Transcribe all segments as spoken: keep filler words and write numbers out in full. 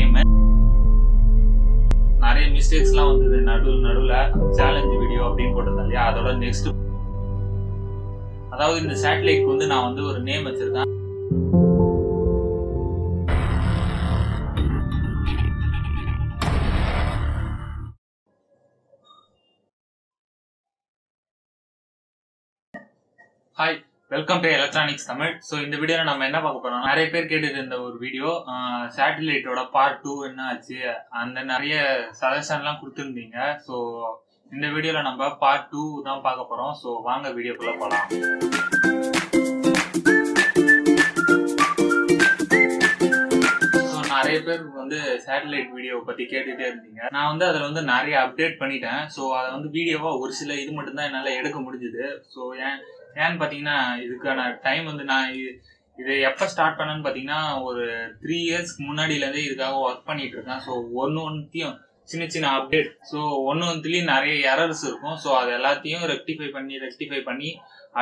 Frame நிறைய மிஸ்டேக்ஸ்லாம் வந்தது நடு நடுல சவாலஞ்ச் வீடியோ அப்படியே போட்டதல்ல அதோட நெக்ஸ்ட் அதாவது இந்த சட்டலைட்க்கு வந்து நான் வந்து ஒரு நேம் வச்சிருக்கேன் hi welcome to electronics Tamil so இந்த வீடியோல நாம என்ன பார்க்க போறோம்னா நிறைய பேர் கேட்டிருந்த ஒரு வீடியோ சட்டலைட்டோட பார்ட் टू என்ன ஆச்சு அந்த நிறைய சஜஷன்லாம் கொடுத்திருந்தீங்க சோ இந்த வீடியோல நம்ம பார்ட் टू தான் பார்க்க போறோம் சோ வாங்க வீடியோக்குள்ள போலாம் சோ நிறைய பேர் வந்து சட்டலைட் வீடியோ பத்தி கேட்டிட்டே இருந்தீங்க நான் வந்து அதல வந்து நிறைய அப்டேட் பண்ணிட்டேன் சோ அத வந்து வீடியோவா ஒரு சில இது மட்டும் தான் என்னால எடுக்க முடிஞ்சது சோ ஏன் ஏன் பாத்தீங்கன்னா இதுக்கான டைம் வந்து நான் இது எப்ப ஸ்டார்ட் பண்ணேன்னு பாத்தீங்கன்னா ஒரு த்ரீ இயர்ஸ்க்கு முன்னாடில இருந்தே இதுக்காக ஒர்க் பண்ணிட்டு இருக்கேன் சோ ஒன்னு ஒன்னுத்தையும் சின்ன சின்ன அப்டேட் சோ ஒன்னு ஒன்னுத்துலயும் நிறைய எரர்ஸ் இருக்கும் சோ அது எல்லாத்தையும் ரெக்டிஃபை பண்ணி ரெக்டிஃபை பண்ணி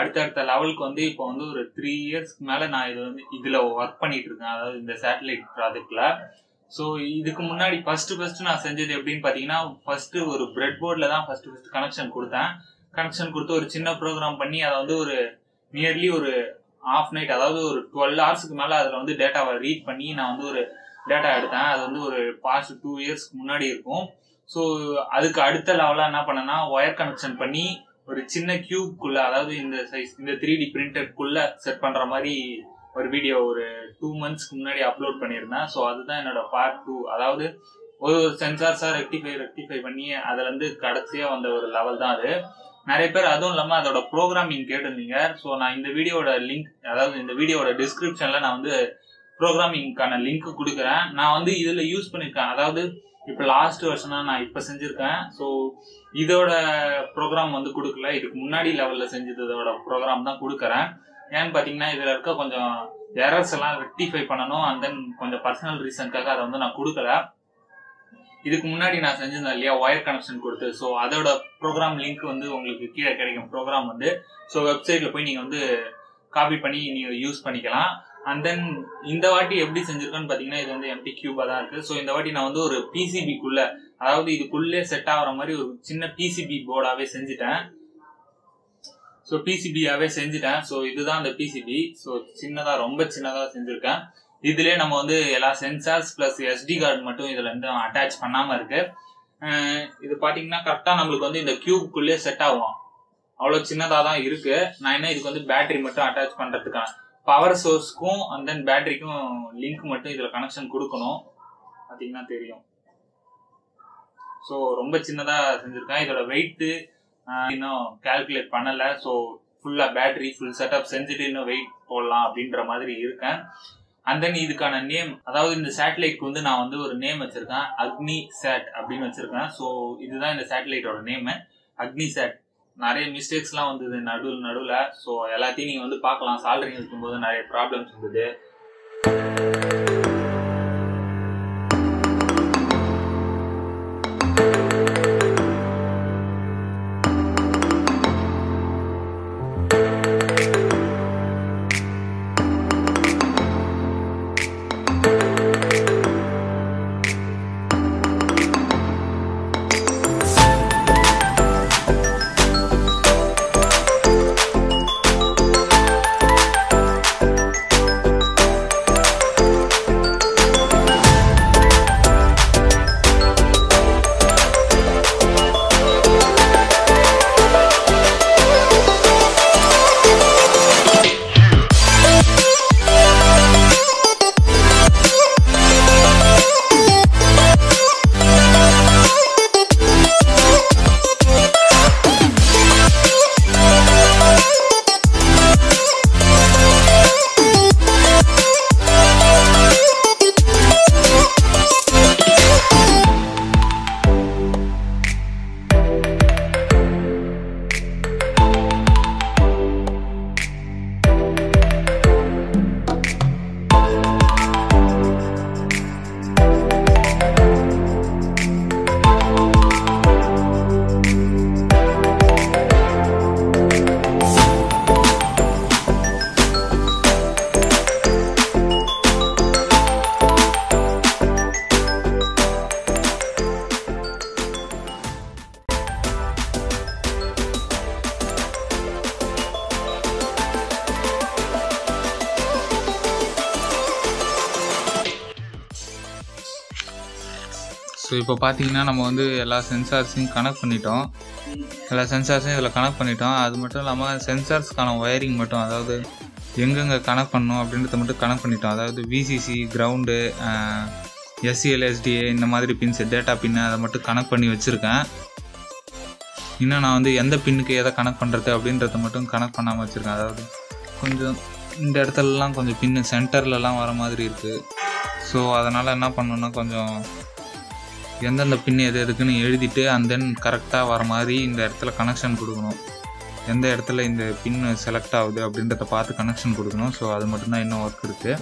அடுத்தடுத்த லெவலுக்கு வந்து இப்போ வந்து ஒரு த்ரீ இயர்ஸ்க்கு மேல நான் இது வந்து இதுல ஒர்க் பண்ணிட்டு இருக்கேன் அதாவது இந்த சேட்டலைட் ப்ராஜெக்ட்ல சோ இதுக்கு முன்னாடி ஃபர்ஸ்ட் ஃபர்ஸ்ட் நான் செஞ்சது எப்படின்னு பாத்தீங்கன்னா ஃபர்ஸ்ட் ஒரு பிரெட் போர்ட்ல தான் ஃபர்ஸ்ட் ஃபர்ஸ்ட் கனெக்ஷன் கொடுத்தேன் கனெக்ஷன் கொடுத்து ஒரு சின்ன ப்ரோக்ராம் பண்ணி அத வந்து ஒரு நியர்லி ஒரு ஹாஃப் நைட் அதாவது ஒரு டுவெல் ஹவர்ஸ்க்கு மேல அதுல வந்து டேட்டாவை ரீட் பண்ணி நான் வந்து ஒரு டேட்டா எடுத்தேன் அது வந்து ஒரு பாஸ்ட் டூ இயர்ஸ்க்கு முன்னாடி இருக்கும் ஸோ அதுக்கு அடுத்த லெவலாக என்ன பண்ணேன்னா ஒயர் கனெக்ஷன் பண்ணி ஒரு சின்ன கியூப்குள்ள அதாவது இந்த சைஸ் இந்த த்ரீ டி பிரிண்டர்க்குள்ள செட் பண்ற மாதிரி ஒரு வீடியோ ஒரு டூ மந்த்ஸ்க்கு முன்னாடி அப்லோட் பண்ணியிருந்தேன் ஸோ அதுதான் என்னோட பார்ட் டூ அதாவது ஒரு ஒரு சென்சார்ஸா ரெக்டிஃபை ரெக்டிஃபை பண்ணி அதுல இருந்து கடைசியா வந்த ஒரு லெவல் தான் அது நிறைய பேர் அதுவும் இல்லாம அதோட ப்ரோக்ராமிங் கேட்டிருந்தீங்க ஸோ நான் இந்த வீடியோட லிங்க் அதாவது இந்த வீடியோட டிஸ்கிரிப்ஷன்ல நான் வந்து ப்ரோக்ராமிங்கான லிங்க் கொடுக்குறேன் நான் வந்து இதுல யூஸ் பண்ணிருக்கேன் அதாவது இப்போ லாஸ்ட் வருஷனா நான் இப்போ செஞ்சிருக்கேன் ஸோ இதோட ப்ரோக்ராம் வந்து கொடுக்கல இதுக்கு முன்னாடி லெவல்ல செஞ்சதோட ப்ரோக்ராம் தான் கொடுக்குறேன் ஏன்னு பாத்தீங்கன்னா இதுல இருக்க கொஞ்சம் எரர்ஸ் எல்லாம் ரெக்டிஃபை பண்ணணும் அண்ட் தென் கொஞ்சம் பர்சனல் ரீசன்க்காக அதை வந்து நான் கொடுக்கல இதுக்கு முன்னாடி நான் செஞ்சிருந்தேன் இல்லையா ஒயர் கனெக்ஷன் கொடுத்து ஸோ அதோட ப்ரோக்ராம் லிங்க் வந்து உங்களுக்கு கீழே கிடைக்கும் ப்ரோக்ராம் வந்து ஸோ வெப்சைட்ல போய் நீங்க வந்து காப்பி பண்ணி நீங்க யூஸ் பண்ணிக்கலாம் அண்ட் தென் இந்த வாட்டி எப்படி செஞ்சிருக்கோன்னு பாத்தீங்கன்னா இது வந்து எம்டி கியூபா தான் இருக்கு ஸோ இந்த வாட்டி நான் வந்து ஒரு பிசிபிக்குள்ள அதாவது இதுக்குள்ளே செட் ஆகிற மாதிரி ஒரு சின்ன பிசிபி போர்டாவே செஞ்சுட்டேன் ஸோ பிசிபியாவே செஞ்சுட்டேன் ஸோ இதுதான் அந்த பிசிபி ஸோ சின்னதா ரொம்ப சின்னதா செஞ்சிருக்கேன் இதுலயே நம்ம வந்து எல்லா சென்சார்ஸ் பிளஸ் எஸ்டி கார்டு மட்டும் இதுல இருந்து அட்டாச் பண்ணாம இருக்கு இது பாத்தீங்கன்னா கரெக்டா நம்மளுக்கு வந்து இந்த கியூப்குள்ளே செட் ஆகும் அவ்வளவு சின்னதா தான் இருக்கு நான் என்ன இதுக்கு வந்து பேட்டரி மட்டும் அட்டாச் பண்றதுக்கான பவர் சோர்ஸ்க்கும் அண்ட் தென் பேட்டரிக்கும் லிங்க் மட்டும் இதுல கனெக்ஷன் கொடுக்கணும் பாத்தீங்கன்னா தெரியும் ஸோ ரொம்ப சின்னதா செஞ்சிருக்கேன் இதோட வெயிட் இன்னும் கால்குலேட் பண்ணல ஸோ ஃபுல்லா பேட்டரி ஃபுல் செட்டப் செஞ்சுட்டு இன்னும் வெயிட் போடலாம் அப்படின்ற மாதிரி இருக்கேன் அண்ட் தென் இதுக்கான நேம் அதாவது இந்த சேட்டலைட்க்கு வந்து நான் வந்து ஒரு நேம் வச்சிருக்கேன் அக்னி சாட் அப்படின்னு வச்சிருக்கேன் ஸோ இதுதான் இந்த சேட்டலைட்டோட நேம் அக்னி சாட் நிறைய மிஸ்டேக்ஸ்லாம் வந்தது நடு நடுவில் ஸோ எல்லாத்தையும் நீங்கள் வந்து பார்க்கலாம் சால்ட்ரிங் இருக்கும்போது நிறைய ப்ராப்ளம்ஸ் இருந்தது ஸோ இப்போ பார்த்தீங்கன்னா நம்ம வந்து எல்லா சென்சார்ஸையும் கனெக்ட் பண்ணிட்டோம் எல்லா சென்சார்ஸையும் இதில் கனெக்ட் பண்ணிட்டோம் அது மட்டும் இல்லாமல் சென்சார்ஸ்க்கான ஒயரிங் மட்டும், அதாவது எங்கெங்கே கனெக்ட் பண்ணணும் அப்படின்றத மட்டும் கனெக்ட் பண்ணிட்டோம். அதாவது விசிசி, கிரவுண்டு, எஸ்சிஎல்எஸ்டிஏ இந்த மாதிரி பின்ஸ், டேட்டா பின்னு அதை மட்டும் கனெக்ட் பண்ணி வச்சுருக்கேன். இன்னும் நான் வந்து எந்த பின்னுக்கு எதை கனெக்ட் பண்ணுறது அப்படின்றத மட்டும் கனெக்ட் பண்ணாமல் வச்சுருக்கேன். அதாவது கொஞ்சம் இந்த இடத்துலலாம் கொஞ்சம் பின்னு சென்டர்லலாம் வர மாதிரி இருக்குது. ஸோ அதனால் என்ன பண்ணணுன்னா கொஞ்சம் எந்தெந்த பின்னு எது எதுக்குன்னு எழுதிட்டு அண்ட் தென் கரெக்டாக வர மாதிரி இந்த இடத்துல கனெக்ஷன் கொடுக்கணும். எந்த இடத்துல இந்த பின்னு செலக்ட் ஆகுது அப்படின்றத பார்த்து கனெக்ஷன் கொடுக்கணும். ஸோ அது மட்டும்தான் இன்னும் ஒர்க் இருக்குது.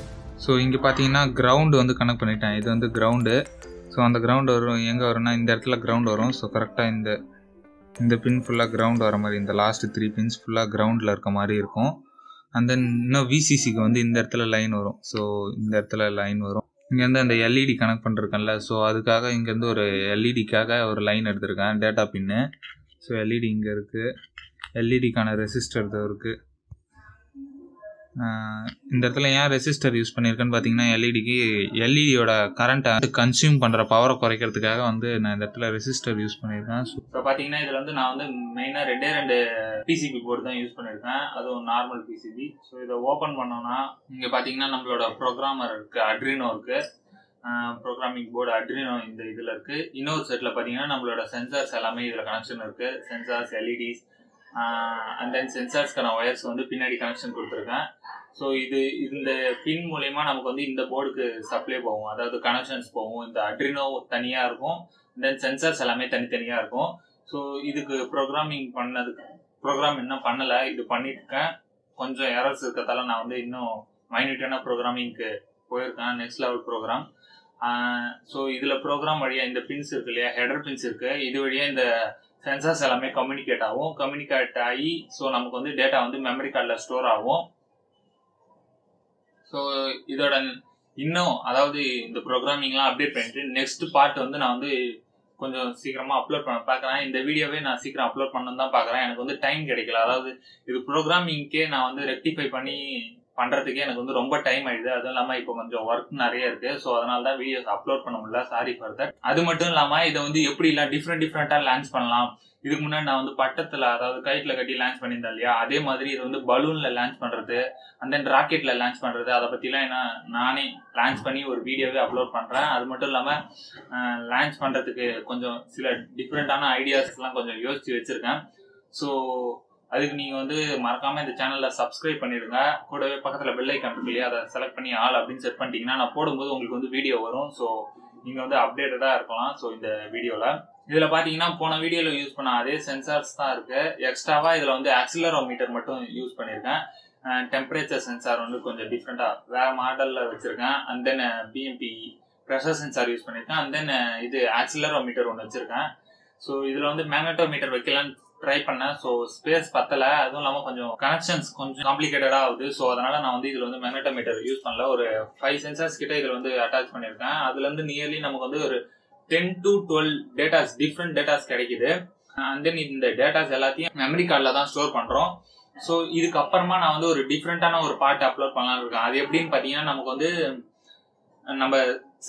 ஸோ இங்கே பார்த்தீங்கன்னா கிரவுண்டு வந்து கனெக்ட் பண்ணிட்டேன். இது வந்து கிரவுண்டு. ஸோ அந்த கிரவுண்டு வரும் எங்கே வரும்னா இந்த இடத்துல கிரவுண்டு வரும். ஸோ கரெக்டாக இந்த இந்த பின் ஃபுல்லாக கிரவுண்டு வர மாதிரி இந்த லாஸ்ட்டு த்ரீ பின்ஸ் ஃபுல்லாக கிரவுண்டில் இருக்க மாதிரி இருக்கும். அண்ட் தென் இன்னும் விசிசிக்கு வந்து இந்த இடத்துல லைன் வரும். ஸோ இந்த இடத்துல லைன் வரும். இங்கேருந்து அந்த எல்இடி கனெக்ட் பண்ணிருக்கேன்ல, ஸோ அதுக்காக இங்கேருந்து ஒரு எல்இடிக்காக ஒரு லைன் எடுத்திருக்கேன், டேட்டா பின்னு. ஸோ எல்இடி இங்கே இருக்குது. எல்இடிக்கான ரெசிஸ்டர் இது இருக்குது. இந்த இடத்துல ஏன் ரெசிஸ்டர் யூஸ் பண்ணியிருக்கேன்னு பார்த்தீங்கன்னா, எல்இடிக்கு எல்இடியோட கரண்ட்டை வந்து கன்சியூம் பண்ணுற பவரை குறைக்கிறதுக்காக வந்து நான் இந்த இடத்துல ரெசிஸ்டர் யூஸ் பண்ணியிருக்கேன். ஸோ பார்த்தீங்கன்னா இதில் வந்து நான் வந்து மெயினாக ரெண்டே ரெண்டு பிசிபி போர்டு தான் யூஸ் பண்ணியிருக்கேன், அதுவும் நார்மல் பிசிபி. ஸோ இதை ஓப்பன் பண்ணோன்னா இங்கே பார்த்தீங்கன்னா நம்மளோட ப்ரோக்ராமர் இருக்குது, அட்ரீனோ இருக்குது, ப்ரோக்ராமிங் போர்டு அட்ரீனோ இந்த இதில் இருக்குது. இன்னொரு செட்டில் பார்த்தீங்கன்னா நம்மளோட சென்சார்ஸ் எல்லாமே இதில் கனெக்ஷன் இருக்குது. சென்சார்ஸ், எல்இடிஸ் அண்ட் தென் சென்சார்ஸ்க்கான ஒயர்ஸ் வந்து பின்னாடி கனெக்ஷன் கொடுத்துருக்கேன். ஸோ இது இந்த பின் மூலயமா நமக்கு வந்து இந்த போர்டுக்கு சப்ளை போகும், அதாவது கனெக்ஷன்ஸ் போகும். இந்த அட்ரினோ தனியாக இருக்கும், தென் சென்சார்ஸ் எல்லாமே தனித்தனியாக இருக்கும். ஸோ இதுக்கு ப்ரோக்ராமிங் பண்ணதுக்கு ப்ரோக்ராம் இன்னும் பண்ணலை, இது பண்ணிட்டுருக்கேன். கொஞ்சம் எரர்ஸ் இருக்கிறதால நான் வந்து இன்னும் மைன்யூட்டான ப்ரோக்ராமிங்க்கு போயிருக்கேன், நெக்ஸ்ட் லெவல் ப்ரோக்ராம். ஸோ இதில் ப்ரோக்ராம் வழியாக இந்த பின்ஸ் இருக்குது இல்லையா, ஹெடர் பின்ஸ் இருக்குது, இது வழியாக இந்த சென்சார்ஸ் எல்லாமே கம்யூனிகேட் ஆகும். கம்யூனிகேட் ஆகி ஸோ நமக்கு வந்து டேட்டா வந்து மெமரி கார்டில் ஸ்டோர் ஆகும். ஸோ இதோட இன்னும் அதாவது இந்த ப்ரோக்ராமிங்லாம் அப்டேட் பண்ணிட்டு நெக்ஸ்ட் பார்ட் வந்து நான் வந்து கொஞ்சம் சீக்கிரமாக அப்லோட் பண்ண பார்க்குறேன். இந்த வீடியோவே நான் சீக்கிரம் அப்லோட் பண்ணணுன்னு தான் பார்க்குறேன். எனக்கு வந்து டைம் கிடைக்கல, அதாவது இது ப்ரோக்ராமிங்க்கே நான் வந்து ரெக்டிஃபை பண்ணி பண்ணுறதுக்கே எனக்கு வந்து ரொம்ப டைம் ஆகிடுது. அதுவும் இல்லாமல் இப்போ கொஞ்சம் ஒர்க் நிறைய இருக்குது. ஸோ அதனால தான் வீடியோஸ் அப்லோட் பண்ண முடியல, சாரி ஃபார் தட். அது மட்டும் இல்லாமல் இதை வந்து எப்படிலாம் டிஃப்ரெண்ட் டிஃப்ரெண்ட்டாக லான்ச் பண்ணலாம், இதுக்கு முன்னாடி நான் வந்து பட்டத்தில் அதாவது கைட்டில் கட்டி லான்ச் பண்ணியிருந்தேன் இல்லையா, அதே மாதிரி இது வந்து பலூனில் லான்ச் பண்ணுறது அண்ட் தென் ராக்கெட்டில் லான்ச் பண்ணுறது, அதை பற்றிலாம் என்ன நானே லான்ச் பண்ணி ஒரு வீடியோவே அப்லோட் பண்ணுறேன். அது மட்டும் இல்லாமல் லான்ச் பண்ணுறதுக்கு கொஞ்சம் சில டிஃப்ரெண்ட்டான ஐடியாஸ்லாம் கொஞ்சம் யோசித்து வச்சுருக்கேன். ஸோ அதுக்கு நீங்கள் வந்து மறக்காமல் இந்த சேனலில் சப்ஸ்கிரைப் பண்ணிடுங்க. கூடவே பக்கத்தில் பெல் ஐக்கான் இருக்கு இல்லையா, அதை செலக்ட் பண்ணி ஆல் அப்படின்னு செட் பண்ணிட்டீங்கன்னா நான் போடும்போது உங்களுக்கு வந்து வீடியோ வரும். ஸோ நீங்கள் வந்து அப்டேட்டடாக இருக்கலாம். ஸோ இந்த வீடியோவில் இதில் பார்த்தீங்கன்னா போன வீடியோவில் யூஸ் பண்ண அதே சென்சார்ஸ் தான் இருக்குது. எக்ஸ்ட்ராவாக இதில் வந்து ஆக்சிலரோமீட்டர் மட்டும் யூஸ் பண்ணியிருக்கேன். டெம்பரேச்சர் சென்சார் வந்து கொஞ்சம் டிஃப்ரெண்ட்டாக வேறு மாடலில் வச்சுருக்கேன். And then BMP pressure sensor use பண்ணியிருக்கேன். அண்ட் தென் இது ஆக்சிலரோமீட்டர் ஒன்று வச்சுருக்கேன். ஸோ இதில் வந்து மேக்னட்டோமீட்டர் வைக்கலான்னு ட்ரை பண்ணேன். ஸோ ஸ்பேஸ் பத்தலை, அதுவும் இல்லாமல் கொஞ்சம் கனெக்ஷன்ஸ் கொஞ்சம் காம்ப்ளிகேட்டடாக ஆகுது. ஸோ அதனால் நான் வந்து இதில் வந்து மேக்னட்டோமீட்டர் யூஸ் பண்ணல. ஒரு ஃபைவ் சென்சார்ஸ் கிட்டே இதில் வந்து அட்டாச் பண்ணியிருக்கேன். அதுலேருந்து நியர்லி நமக்கு வந்து ஒரு ten to twelve datas different datas கிடைக்குது. அண்ட் தென் இந்த டேட்டாஸ் எல்லாத்தையும் மெமரி கார்டில் தான் ஸ்டோர் பண்ணுறோம். ஸோ இதுக்கப்புறமா நான் வந்து ஒரு டிஃப்ரெண்ட்டான ஒரு பார்ட் அப்லோட் பண்ணலான்னு இருக்கேன். அது எப்படின்னு பார்த்தீங்கன்னா நமக்கு வந்து நம்ம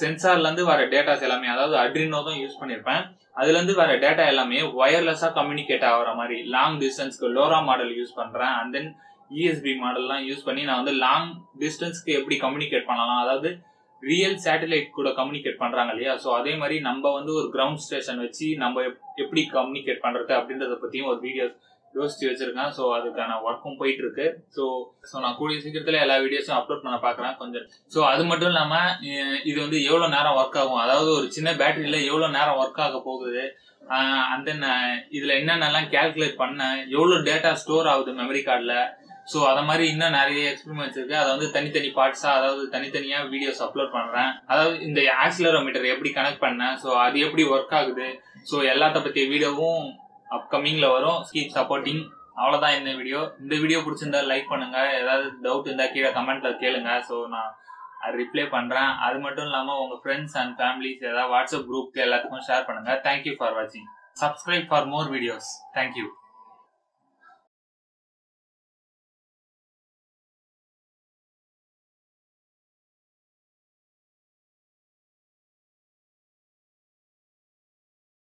சென்சார்லேருந்து வர டேட்டாஸ் எல்லாமே, அதாவது அட்ரினோ தான் யூஸ் பண்ணியிருப்பேன், அதுலேருந்து வர டேட்டா எல்லாமே ஒயர்லெஸ்ஸாக கம்யூனிகேட் ஆகிற மாதிரி லாங் டிஸ்டன்ஸ்க்கு லோரா மாடல் யூஸ் பண்ணுறேன். அண்ட் தென் இஎஸ்பி மாடல்லாம் யூஸ் பண்ணி நான் வந்து லாங் டிஸ்டன்ஸ்க்கு எப்படி கம்யூனிகேட் பண்ணலாம், அதாவது ரியல் சேட்டலைட் கூட கம்யூனிகேட் பண்ணுறாங்க இல்லையா, ஸோ அதே மாதிரி நம்ம வந்து ஒரு கிரவுண்ட் ஸ்டேஷன் வச்சு நம்ம எப்படி கம்யூனிகேட் பண்ணுறது அப்படின்றத பற்றியும் ஒரு வீடியோஸ் யோசிச்சு வச்சுருக்கேன். ஸோ அதுக்கான ஒர்க்கும் போயிட்டுருக்கு. ஸோ ஸோ நான் கூடிய சீக்கிரத்தில் எல்லா வீடியோஸும் அப்லோட் பண்ண பார்க்குறேன் கொஞ்சம். ஸோ அது மட்டும் இல்லாமல் இது வந்து எவ்வளோ நேரம் ஒர்க் ஆகும், அதாவது ஒரு சின்ன பேட்டரியில் எவ்வளோ நேரம் ஒர்க் ஆக போகுது, அண்ட் தென் இதில் என்னென்னலாம் கேல்குலேட் பண்ணேன், எவ்வளோ டேட்டா ஸ்டோர் ஆகுது மெமரி கார்டில், ஸோ அதை மாதிரி இன்னும் நிறைய எக்ஸ்பெரிமெண்ட்ஸ் இருக்குது. அதை வந்து தனித்தனி பார்ட்ஸாக அதாவது தனித்தனியாக வீடியோஸ் அப்லோட் பண்ணுறேன். அதாவது இந்த ஆக்சிலரோமீட்டர் எப்படி கனெக்ட் பண்ணேன், ஸோ அது எப்படி ஒர்க் ஆகுது, ஸோ எல்லாத்த பற்றிய வீடியோவும் அப்கமிங்கில் வரும். Keep supporting. அவ்வளோதான் இந்த வீடியோ. இந்த வீடியோ பிடிச்சிருந்தா லைக் பண்ணுங்கள், ஏதாவது டவுட் இருந்தால் கீழே கமெண்ட்டில் கேளுங்க, ஸோ நான் ரிப்ளை பண்ணுறேன். அது மட்டும் இல்லாமல் உங்கள் ஃப்ரெண்ட்ஸ் அண்ட் ஃபேமிலிஸ் ஏதாவது வாட்ஸ்அப் குரூப்க்கு எல்லாத்துக்கும் ஷேர் பண்ணுங்கள். தேங்க்யூ ஃபார் வாட்சிங். Subscribe for more videos. Thank you.